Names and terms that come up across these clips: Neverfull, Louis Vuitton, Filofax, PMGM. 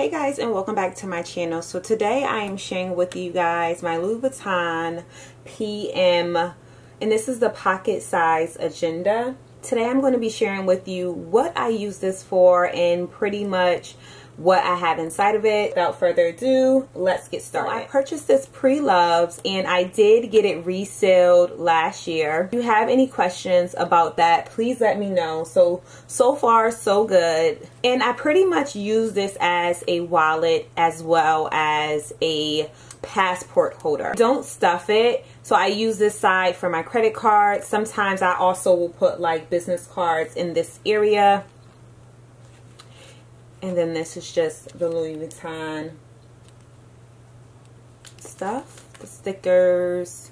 Hey guys, and welcome back to my channel. So today I am sharing with you guys my Louis Vuitton PM, and this is the pocket size agenda. Today I'm going to be sharing with you what I use this for and pretty much what I have inside of it. Without further ado, let's get started. So I purchased this pre-loved and I did get it resealed last year. If you have any questions about that, please let me know. So far so good. And I pretty much use this as a wallet as well as a passport holder. Don't stuff it. So I use this side for my credit card. Sometimes I also will put like business cards in this area. And then this is just the Louis Vuitton stuff, the stickers.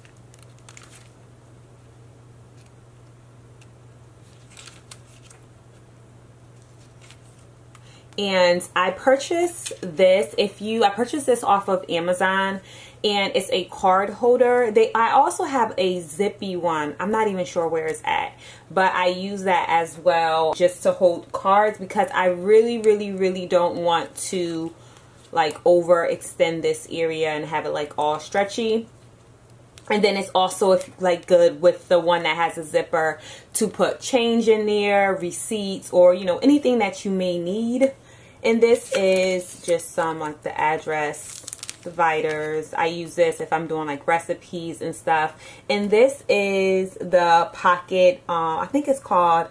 And I purchased this, I purchased this off of Amazon, and it's a card holder. I also have a zippy one. I'm not even sure where it's at, but I use that as well just to hold cards because I really don't want to like overextend this area and have it like all stretchy. And then it's also like good with the one that has a zipper to put change in there, receipts, or you know, anything that you may need. And this is just some like the address dividers. I use this if I'm doing like recipes and stuff. And this is the pocket, I think it's called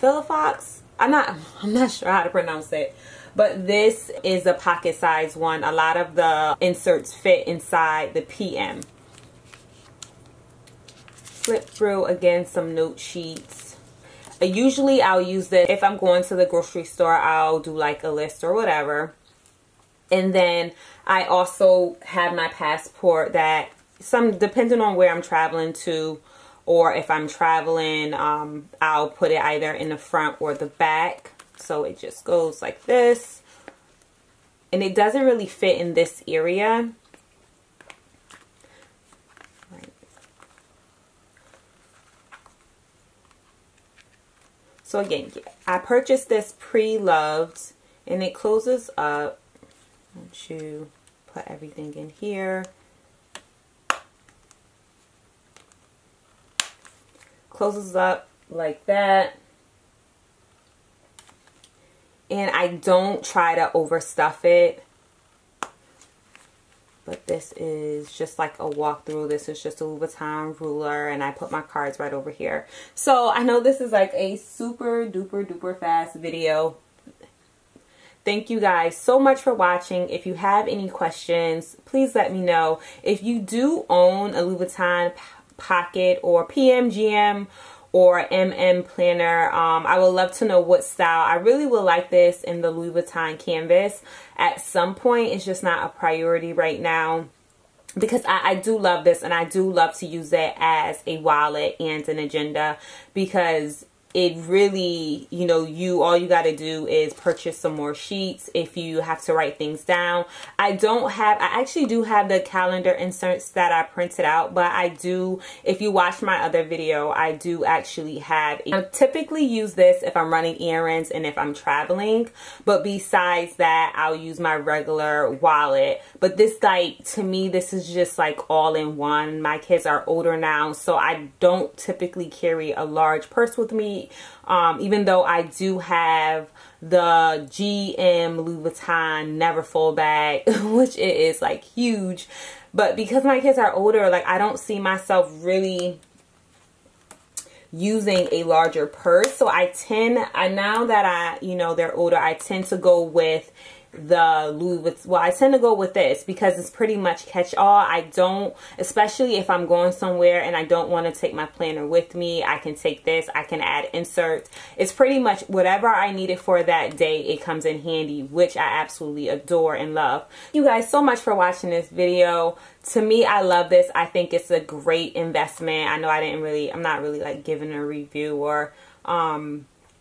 Filofax. I'm not sure how to pronounce it, but this is a pocket size one. A lot of the inserts fit inside the PM. Flip through again some note sheets. Usually I'll use this if I'm going to the grocery store. I'll do like a list or whatever. And then I also have my passport that depending on where I'm traveling to, or if I'm traveling, I'll put it either in the front or the back. So it just goes like this. And it doesn't really fit in this area. Right. So again, I purchased this pre-loved and it closes up. Once you put everything in here, closes up like that. And I don't try to overstuff it, but this is just like a walkthrough. This is just a Louis Vuitton ruler, and I put my cards right over here. So I know this is like a super duper duper fast video. Thank you guys so much for watching. If you have any questions, please let me know. If you do own a Louis Vuitton pocket or PMGM or MM planner, I would love to know what style. I really would like this in the Louis Vuitton canvas at some point. It's just not a priority right now, because I do love this, and I do love to use it as a wallet and an agenda, because it really, you know, all you got to do is purchase some more sheets if you have to write things down. I actually do have the calendar inserts that I printed out, but I do, if you watch my other video, I do actually have, I typically use this if I'm running errands and if I'm traveling, but besides that, I'll use my regular wallet. But this, like, to me, this is just like all in one. My kids are older now, so I don't typically carry a large purse with me. Even though I do have the GM Louis Vuitton Neverfull bag, which it is like huge, but because my kids are older, like I don't see myself really using a larger purse. So now that you know, they're older, I tend to go with the Louis Vuitton. Well, I tend to go with this because it's pretty much catch-all. I don't, especially if I'm going somewhere and I don't want to take my planner with me, I can take this. I can add inserts. It's pretty much whatever I needed for that day. It comes in handy, which I absolutely adore and love. Thank you guys so much for watching this video. To me, I love this. I think it's a great investment. I know I'm not really like giving a review, or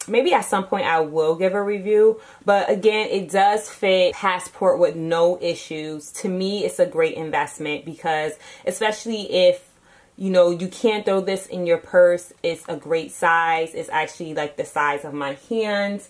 maybe at some point I will give a review, but again, it does fit passport with no issues. To me, it's a great investment because, especially if, you know, you can't throw this in your purse, it's a great size. It's actually like the size of my hand.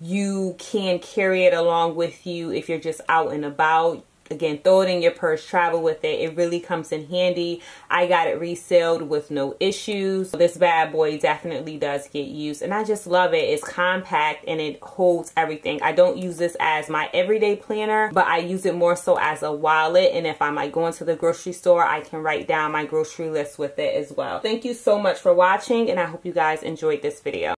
you can carry it along with you if you're just out and about. Again, throw it in your purse, travel with it. It really comes in handy. I got it resealed with no issues. This bad boy definitely does get used, and I just love it. It's compact and it holds everything. I don't use this as my everyday planner, but I use it more so as a wallet, and if I'm like going to the grocery store, I can write down my grocery list with it as well. Thank you so much for watching, and I hope you guys enjoyed this video.